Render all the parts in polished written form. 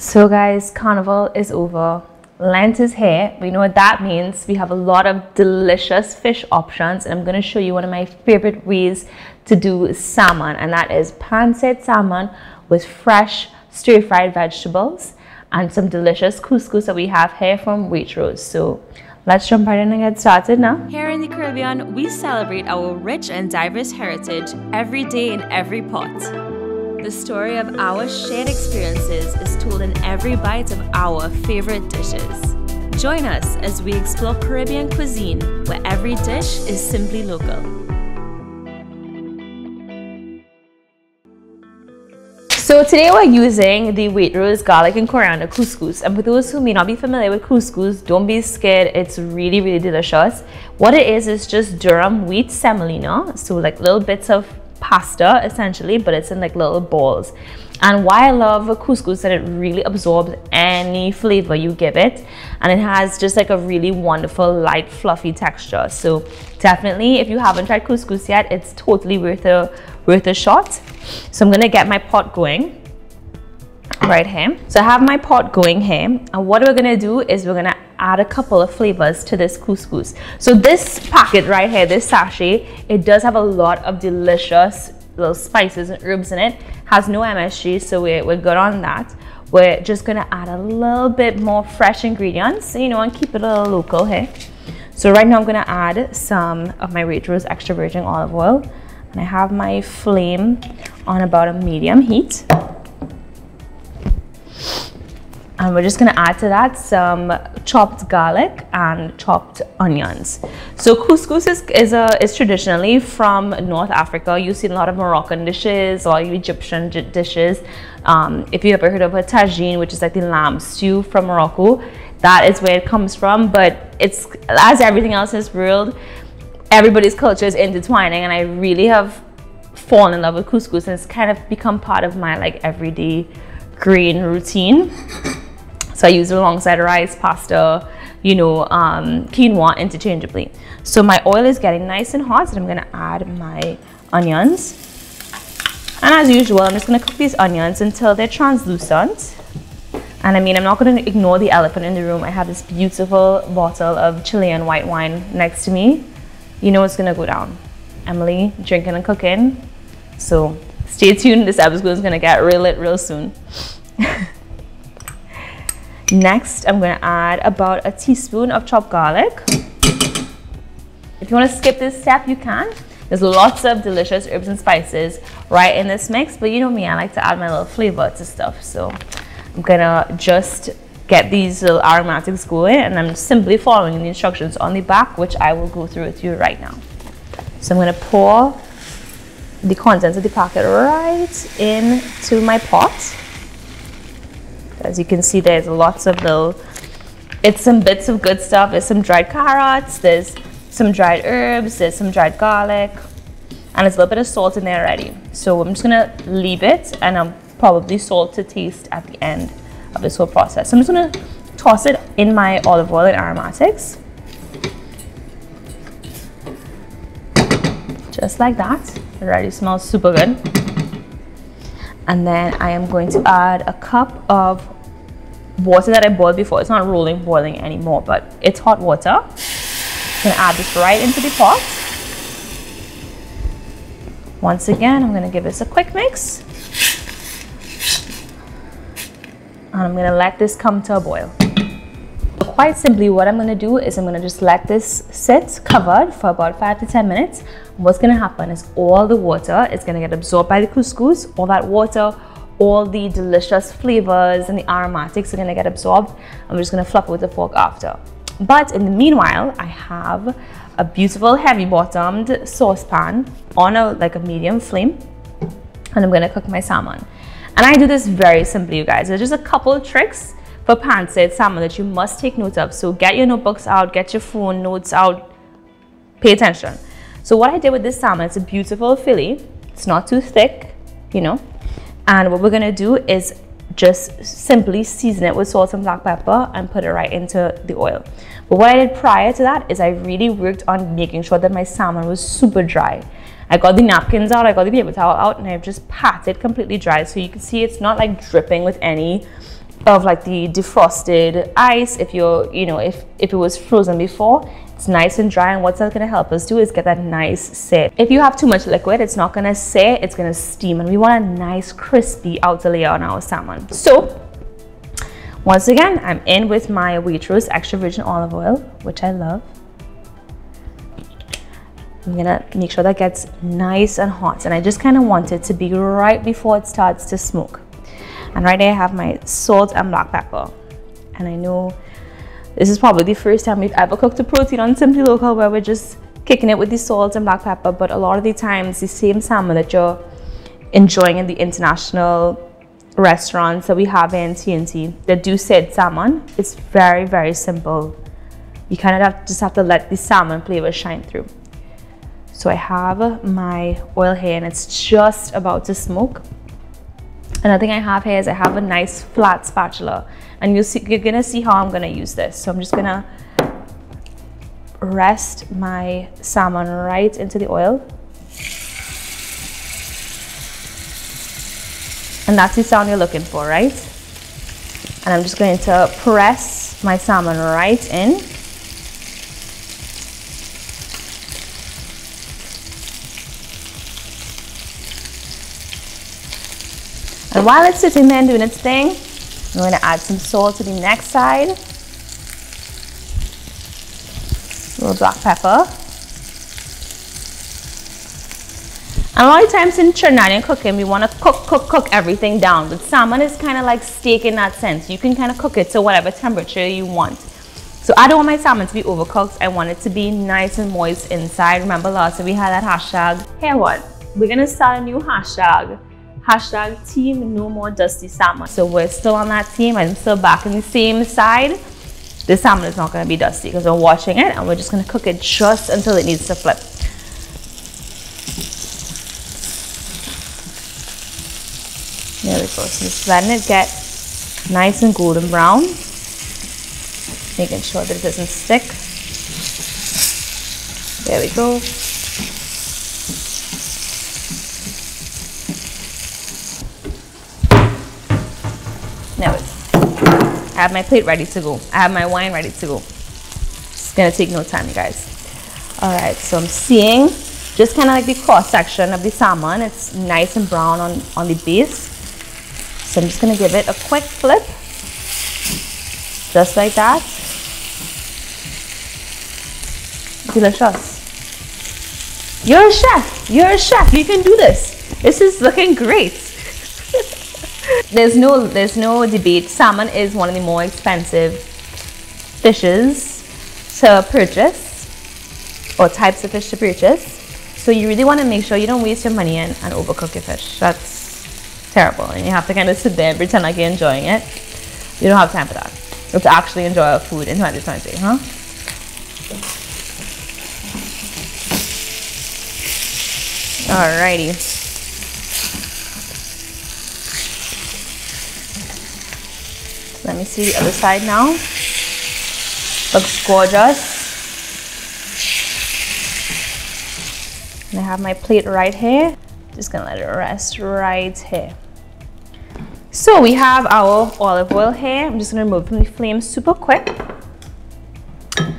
So guys, carnival is over. Lent is here. We know what that means. We have a lot of delicious fish options, and I'm going to show you one of my favorite ways to do salmon, and that is pan-seared salmon with fresh stir-fried vegetables and some delicious couscous that we have here from Waitrose. So let's jump right in and get started now. Here in the Caribbean, we celebrate our rich and diverse heritage every day in every pot. The story of our shared experiences is told in every bite of our favorite dishes. Join us as we explore Caribbean cuisine, where every dish is simply local. So today we're using the Waitrose garlic and coriander couscous, and for those who may not be familiar with couscous, don't be scared, it's really, really delicious. What it is just durum wheat semolina, so like little bits of pasta essentially, but it's in like little balls. And why I love couscous is that it really absorbs any flavor you give it, and it has just like a really wonderful light fluffy texture. So definitely, if you haven't tried couscous yet, it's totally worth a shot. So I'm gonna get my pot going right here. So I have my pot going here, and what we're gonna do is we're gonna add a couple of flavors to this couscous. So this packet right here, this sachet, it does have a lot of delicious little spices and herbs in it. Has no MSG, so we're good on that. We're just gonna add a little bit more fresh ingredients, you know, and keep it a little local here. So right now I'm gonna add some of my Waitrose extra virgin olive oil, and I have my flame on about a medium heat. And we're just gonna add to that some chopped garlic and chopped onions. So couscous is traditionally from North Africa. You see a lot of Moroccan dishes or Egyptian dishes. If you ever heard of a tagine, which is like the lamb stew from Morocco, that is where it comes from. But it's, as everything else in this world, everybody's culture is intertwining, and I really have fallen in love with couscous, and it's kind of become part of my like everyday grain routine. So I use it alongside rice, pasta, you know, quinoa interchangeably. So my oil is getting nice and hot, and I'm gonna add my onions. And as usual, I'm just gonna cook these onions until they're translucent. And I mean, I'm not gonna ignore the elephant in the room. I have this beautiful bottle of Chilean white wine next to me. You know it's gonna go down. Emily, drinking and cooking. So stay tuned, this episode is gonna get real lit real soon. Next, I'm gonna add about a teaspoon of chopped garlic. If you wanna skip this step, you can. There's lots of delicious herbs and spices right in this mix, but you know me, I like to add my little flavor to stuff. So I'm gonna just get these little aromatics going, and I'm simply following the instructions on the back, which I will go through with you right now. So I'm gonna pour the contents of the packet right into my pot. As you can see, there's lots of little, it's some bits of good stuff. There's some dried carrots, there's some dried herbs, there's some dried garlic, and there's a little bit of salt in there already. So I'm just gonna leave it, and I'll probably salt to taste at the end of this whole process. So I'm just gonna toss it in my olive oil and aromatics. Just like that. It already smells super good. And then I am going to add a cup of water that I boiled before. It's not rolling boiling anymore, but it's hot water. I'm gonna add this right into the pot. Once again, I'm gonna give this a quick mix. And I'm gonna let this come to a boil. Quite simply, what I'm gonna do is I'm gonna just let this sit covered for about 5 to 10 minutes. What's gonna happen is all the water is gonna get absorbed by the couscous. All that water, all the delicious flavors and the aromatics are gonna get absorbed. I'm just gonna fluff it with a fork after. But in the meanwhile, I have a beautiful heavy bottomed saucepan on a medium flame, and I'm gonna cook my salmon. And I do this very simply, you guys. There's just a couple of tricks for pan-seared salmon that you must take note of. So get your notebooks out, get your phone notes out, pay attention. So what I did with this salmon, it's a beautiful fillet. It's not too thick, you know. And what we're gonna do is just simply season it with salt and black pepper and put it right into the oil. But what I did prior to that is I really worked on making sure that my salmon was super dry. I got the napkins out, I got the paper towel out, and I've just patted completely dry, so you can see it's not like dripping with any of like the defrosted ice. If you're, you know, if it was frozen before, it's nice and dry, and what's that going to help us do is get that nice set. If you have too much liquid, it's not going to set, it's going to steam, and we want a nice crispy outer layer on our salmon. So once again, I'm in with my Waitrose extra virgin olive oil, which I love. I'm gonna make sure that gets nice and hot, and I just kind of want it to be right before it starts to smoke. And right there I have my salt and black pepper. And I know this is probably the first time we've ever cooked a protein on Simply Local where we're just kicking it with the salt and black pepper, but a lot of the times the same salmon that you're enjoying in the international restaurants that we have in TNT that do said salmon, it's very, very simple. You kind of just have to let the salmon flavor shine through. So I have my oil here and it's just about to smoke. Another thing I have here is I have a nice flat spatula, and you'll see, you're gonna see how I'm gonna use this. So I'm just gonna rest my salmon right into the oil. And that's the sound you're looking for, right? And I'm just going to press my salmon right in. And while it's sitting there and doing its thing, I'm going to add some salt to the next side. A little black pepper. And a lot of times in Trinidadian cooking, we want to cook everything down. But salmon is kind of like steak in that sense. You can kind of cook it to whatever temperature you want. So I don't want my salmon to be overcooked. I want it to be nice and moist inside. Remember last time we had that hashtag? Here what? We're going to start a new hashtag. Hashtag team no more dusty salmon. So we're still on that team. I'm still back in the same side. The salmon is not going to be dusty because we're washing it, and we're just going to cook it just until it needs to flip. There we go. So just letting it get nice and golden brown, making sure that it doesn't stick. There we go. Now I have my plate ready to go. I have my wine ready to go. It's gonna take no time, you guys. All right, so I'm seeing just kind of like the cross section of the salmon. It's nice and brown on the base. So I'm just gonna give it a quick flip, just like that. Delicious. You're a chef, you can do this. This is looking great. There's no debate, salmon is one of the more expensive fishes to purchase, or types of fish to purchase. So you really want to make sure you don't waste your money and overcook your fish. That's terrible, and you have to kind of sit there and pretend like you're enjoying it. You don't have time for that. You have to actually enjoy our food in 2020, huh? Alrighty. Let me see the other side now. Looks gorgeous. And I have my plate right here. Just gonna let it rest right here. So we have our olive oil here. I'm just gonna remove from the flame super quick. And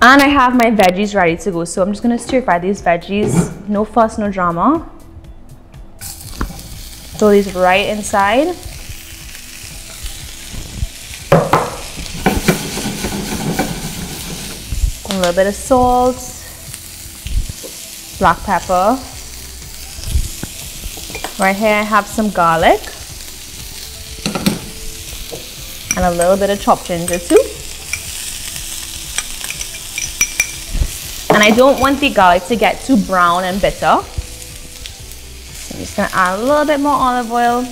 I have my veggies ready to go. So I'm just gonna stir fry these veggies. No fuss, no drama. Throw these right inside. A little bit of salt, black pepper. Right here I have some garlic and a little bit of chopped ginger too. And I don't want the garlic to get too brown and bitter. So I'm just gonna add a little bit more olive oil.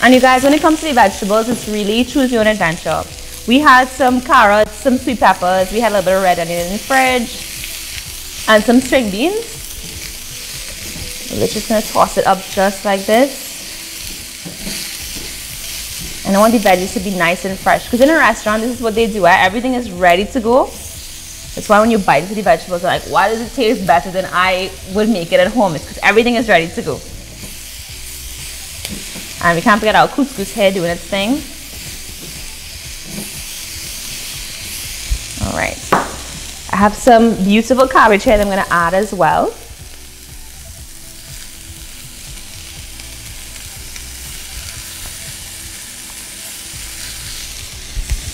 And you guys, when it comes to the vegetables, it's really choose your own adventure. We had some carrots, some sweet peppers, we had a little bit of red onion in the fridge, and some string beans. We're just going to toss it up just like this. And I want the veggies to be nice and fresh, because in a restaurant, this is what they do. Everything is ready to go. That's why when you bite into the vegetables, you're like, why does it taste better than I would make it at home? It's because everything is ready to go. And we can't forget our couscous here doing its thing. All right, I have some beautiful cabbage here that I'm gonna add as well.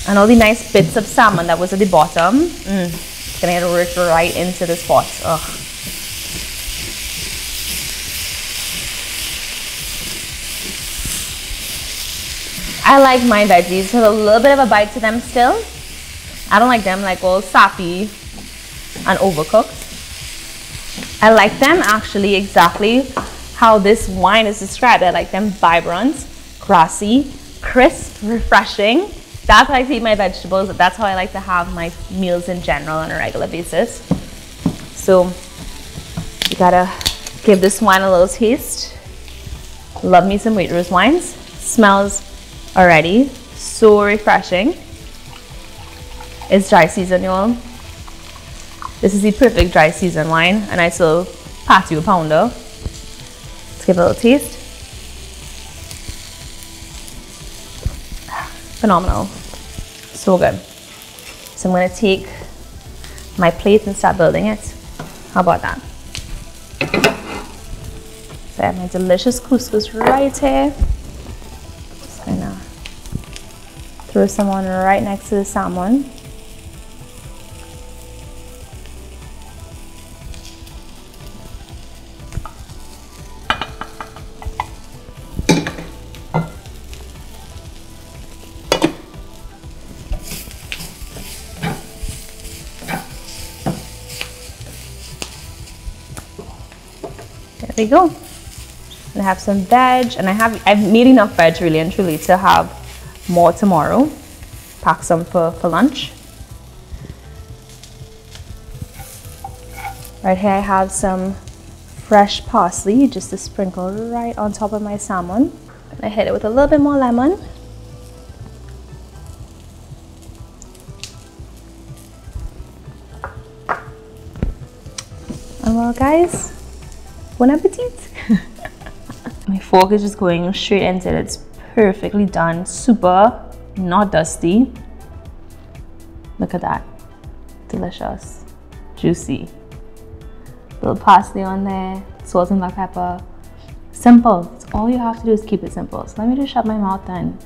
And all the nice bits of salmon that was at the bottom, it's gonna get worked right into this pot. Ugh. I like my veggies with a little bit of a bite to them still. I don't like them like all sappy and overcooked. I like them actually exactly how this wine is described. I like them vibrant, grassy, crisp, refreshing. That's how I eat my vegetables. That's how I like to have my meals in general on a regular basis. So you gotta give this wine a little taste. Love me some Waitrose wines. Smells already so refreshing. It's dry season, y'all. This is the perfect dry season wine. A nice little patio pounder. Let's give it a little taste. Phenomenal, so good. So I'm gonna take my plate and start building it. How about that? So I have my delicious couscous right here. Just gonna throw some on right next to the salmon. There we go. And I have some veg, and I've made enough veg really and truly to have more tomorrow. Pack some for lunch. Right here I have some fresh parsley just to sprinkle right on top of my salmon. And I hit it with a little bit more lemon. And well guys, bon appetit! My fork is just going straight into it. It's perfectly done, super not dusty. Look at that, delicious, juicy. Little parsley on there, salt and black pepper. Simple, it's all you have to do is keep it simple. So let me just shut my mouth and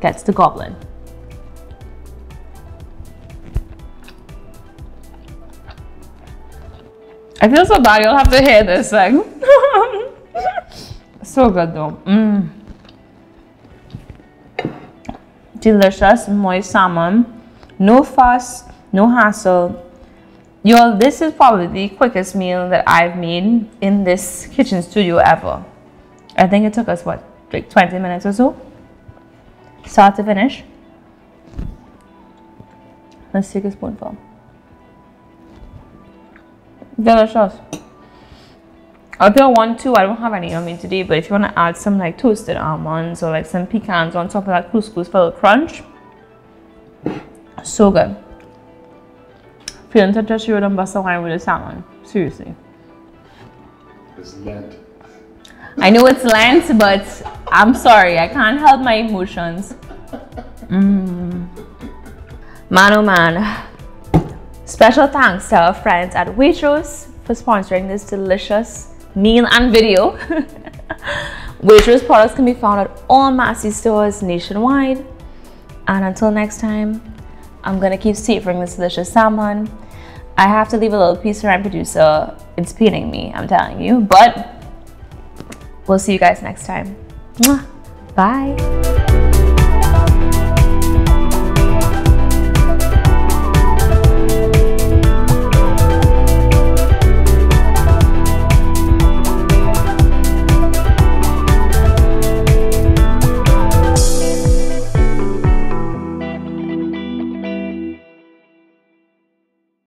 gets the goblin. I feel so bad, you'll have to hear this thing. So good though. Delicious, moist salmon. No fuss, no hassle. Y'all, this is probably the quickest meal that I've made in this kitchen studio ever. I think it took us, what, like 20 minutes or so? Start to finish. Let's take a spoonful. Delicious. If you want to, I don't have any on me today, but if you want to add some like toasted almonds or like some pecans on top of that couscous for a little crunch, so good. Feeling to touch your and bust a wine with a salmon. Seriously. It's Lent. I know it's Lent, but I'm sorry, I can't help my emotions. Man, oh man. Special thanks to our friends at Waitrose for sponsoring this delicious meal and video. Waitrose products can be found at all Massy stores nationwide. And until next time, I'm gonna keep savoring this delicious salmon. I have to leave a little piece for my producer. It's paining me, I'm telling you. But we'll see you guys next time. Mwah. Bye.